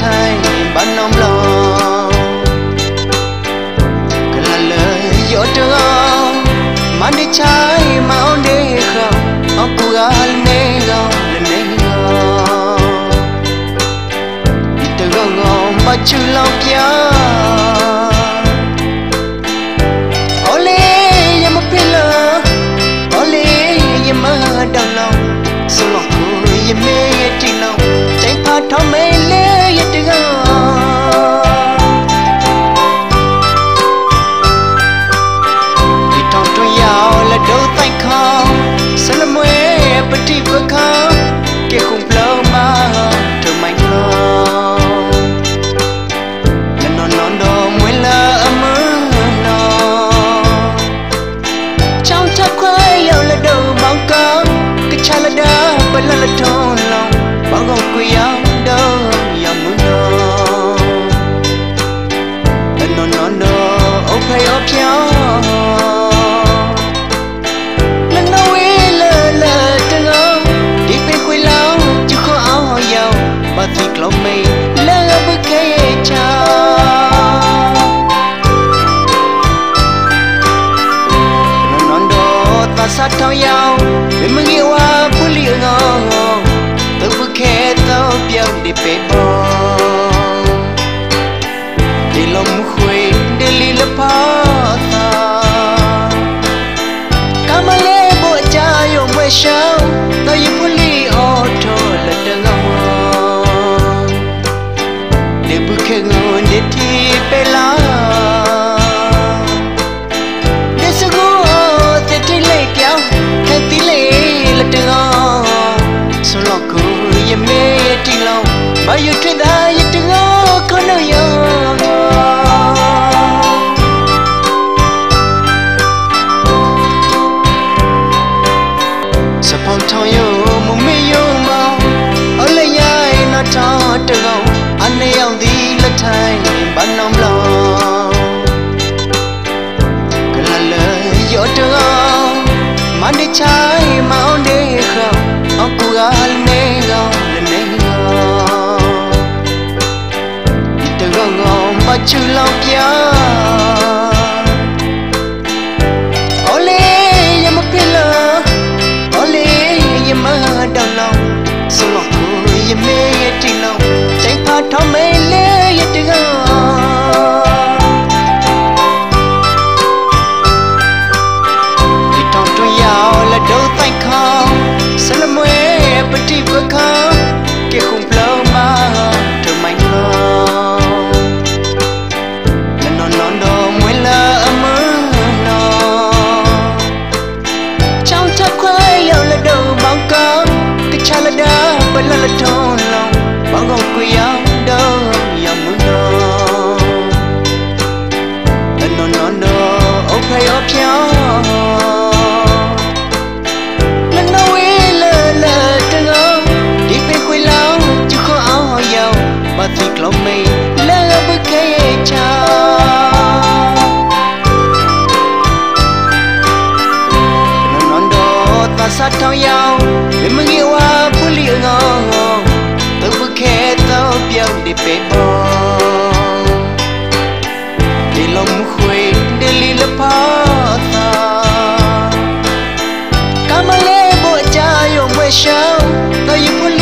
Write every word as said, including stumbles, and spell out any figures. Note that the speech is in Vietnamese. thay bằng nóng lòng cần là lời dỗ trông mà đi trái mạo đi không ông cô gái nê gò lên nê gò đi từ gò ngò mà chữ lòng kia ô lê nhà mất phía lỡ ô lê nhà mơ đau lòng sự lòng của nhà mê trì lòng chạy phát thó mê sát thao nhau vì mừng yêu hoa phú liễu ngon tự phú khẽ tao biêu để bế bò để lòng khuấy để lý lập hóa ta cảm ơn lê bộ cha yêu mê sao tao yêu phú liễu trô là đơn ngon để phú khẽ ngon để thi bế lá Are you trying to chữ lòng kia ô lê nhà mất phía lỡ ô lê nhà mơ đau lòng sự lòng của nhà mê trình lòng chạy phát thó mê lê nhà trình lòng thì trong trôi dạo là đâu tay khó sẽ là mê bất tri vừa khó kia khủng lâu mà trở mạnh hơn là trong lòng bao gồm quý áo đâu dòng muốn đâu anh non non đâu ốc hay ốc kéo lần đầu ý lờ lờ trăng áo đi về quê lão chứ khó áo hoa giàu mà thịt lòng mây lỡ bước cây chào non non đâu ta sát thao nhau vì mừng yêu hoa phú liễu ngon để bê bò để lòng khuấy để lý lập hóa ta cảm ơn lê bộ cha yêu mê sao ta yêu